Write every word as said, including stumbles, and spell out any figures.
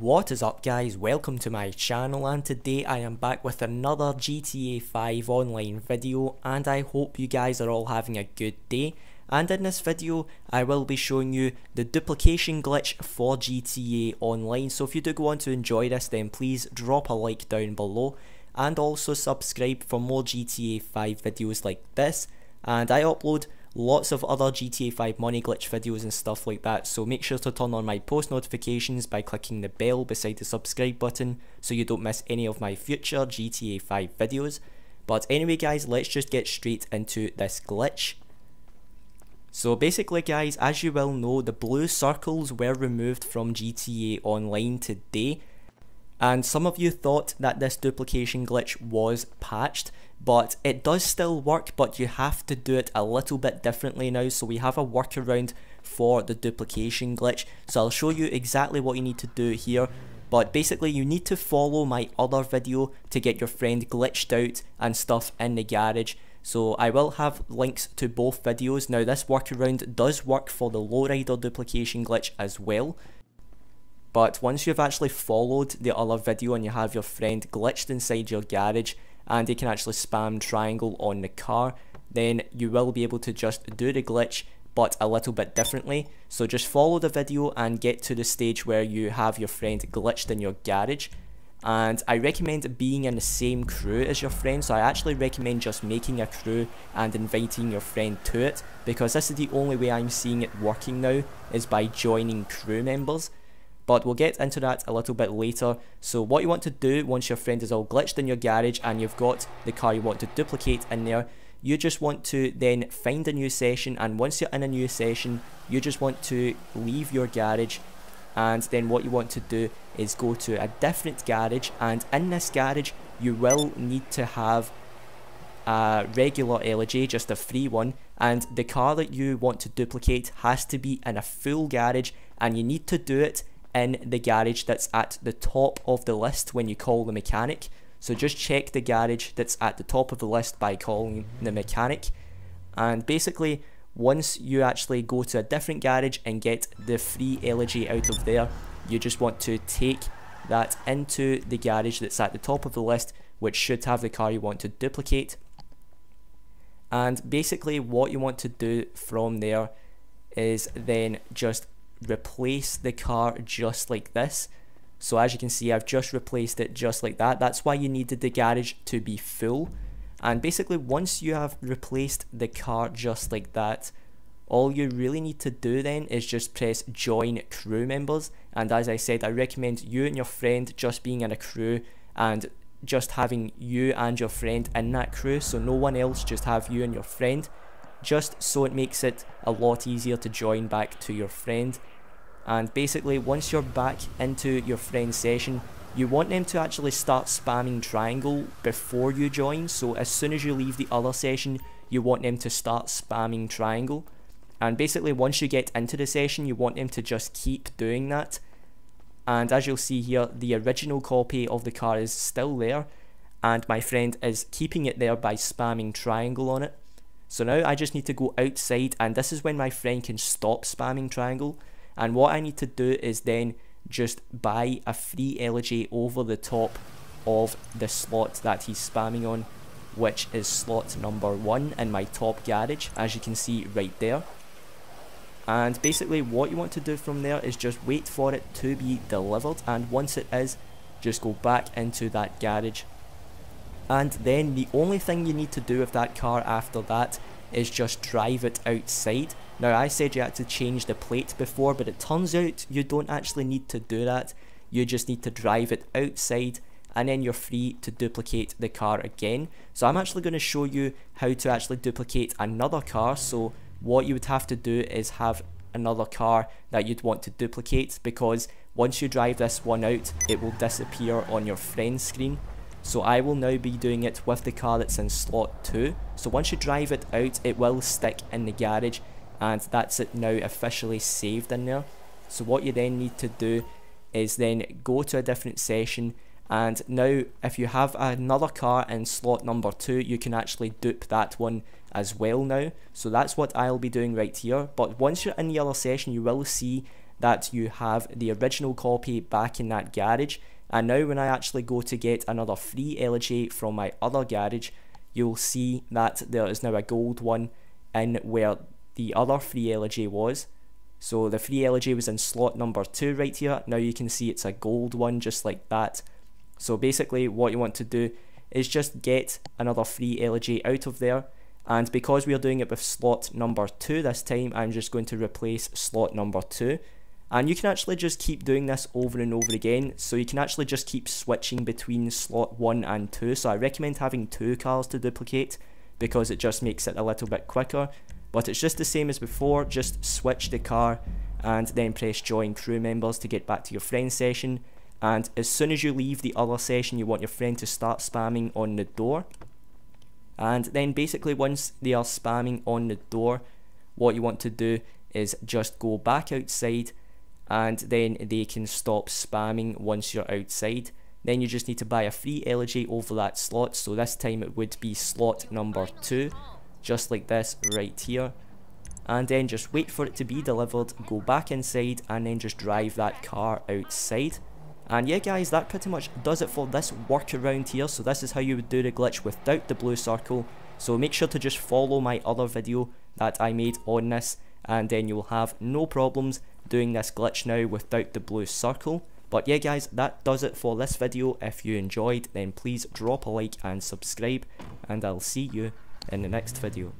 What is up, guys? Welcome to my channel, and today I am back with another G T A five Online video, and I hope you guys are all having a good day. And in this video I will be showing you the duplication glitch for G T A Online, so if you do go on to enjoy this, then please drop a like down below and also subscribe for more G T A five videos like this. And I upload lots of other G T A five money glitch videos and stuff like that, so make sure to turn on my post notifications by clicking the bell beside the subscribe button so you don't miss any of my future G T A five videos. But anyway guys, let's just get straight into this glitch. So basically guys, as you well know, the blue circles were removed from G T A Online today, and some of you thought that this duplication glitch was patched, but it does still work, but you have to do it a little bit differently now. So we have a workaround for the duplication glitch, so I'll show you exactly what you need to do here. But basically you need to follow my other video to get your friend glitched out and stuff in the garage, so I will have links to both videos. Now this workaround does work for the lowrider duplication glitch as well, but once you've actually followed the other video and you have your friend glitched inside your garage and he can actually spam triangle on the car, then you will be able to just do the glitch but a little bit differently. So just follow the video and get to the stage where you have your friend glitched in your garage, and I recommend being in the same crew as your friend, so I actually recommend just making a crew and inviting your friend to it, because this is the only way I'm seeing it working now, is by joining crew members. But we'll get into that a little bit later. So what you want to do once your friend is all glitched in your garage and you've got the car you want to duplicate in there, you just want to then find a new session, and once you're in a new session you just want to leave your garage, and then what you want to do is go to a different garage, and in this garage you will need to have a regular Elegy, just a free one, and the car that you want to duplicate has to be in a full garage, and you need to do it in the garage that's at the top of the list when you call the mechanic. So just check the garage that's at the top of the list by calling the mechanic, and basically once you actually go to a different garage and get the free Elegy out of there, you just want to take that into the garage that's at the top of the list, which should have the car you want to duplicate. And basically what you want to do from there is then just replace the car just like this. So as you can see, I've just replaced it just like that. That's why you needed the garage to be full. And basically once you have replaced the car just like that, all you really need to do then is just press join crew members, and as I said, I recommend you and your friend just being in a crew and just having you and your friend in that crew, so no one else, just have you and your friend, just so it makes it a lot easier to join back to your friend. And basically once you're back into your friend's session, you want them to actually start spamming triangle before you join, so as soon as you leave the other session you want them to start spamming triangle. And basically once you get into the session you want them to just keep doing that, and as you'll see here, the original copy of the car is still there and my friend is keeping it there by spamming triangle on it. So now I just need to go outside, and this is when my friend can stop spamming triangle, and what I need to do is then just buy a free Elegy over the top of the slot that he's spamming on, which is slot number one in my top garage, as you can see right there. And basically what you want to do from there is just wait for it to be delivered, and once it is, just go back into that garage. And then the only thing you need to do with that car after that is just drive it outside. Now I said you had to change the plate before, but it turns out you don't actually need to do that. You just need to drive it outside, and then you're free to duplicate the car again. So I'm actually going to show you how to actually duplicate another car. So what you would have to do is have another car that you'd want to duplicate, because once you drive this one out it will disappear on your friend's screen. So I will now be doing it with the car that's in slot two. So once you drive it out, it will stick in the garage, and that's it now officially saved in there. So what you then need to do is then go to a different session, and now if you have another car in slot number two, you can actually dupe that one as well now. So that's what I'll be doing right here. But once you're in the other session, you will see that you have the original copy back in that garage. And now when I actually go to get another free Elegy from my other garage, you'll see that there is now a gold one in where the other free Elegy was. So the free Elegy was in slot number two right here. Now you can see it's a gold one just like that. So basically what you want to do is just get another free Elegy out of there. And because we are doing it with slot number two this time, I'm just going to replace slot number two. And you can actually just keep doing this over and over again. So you can actually just keep switching between slot one and two. So I recommend having two cars to duplicate because it just makes it a little bit quicker. But it's just the same as before, just switch the car and then press join crew members to get back to your friend session. And as soon as you leave the other session, you want your friend to start spamming on the door. And then basically once they are spamming on the door, what you want to do is just go back outside, and then they can stop spamming once you're outside. Then you just need to buy a free Elegy over that slot. So this time it would be slot number two, just like this right here. And then just wait for it to be delivered, go back inside, and then just drive that car outside. And yeah guys, that pretty much does it for this workaround here. So this is how you would do the glitch without the blue circle. So make sure to just follow my other video that I made on this, and then you'll have no problems doing this glitch now without the blue circle. But yeah guys, that does it for this video. If you enjoyed, then please drop a like and subscribe, and I'll see you in the next video.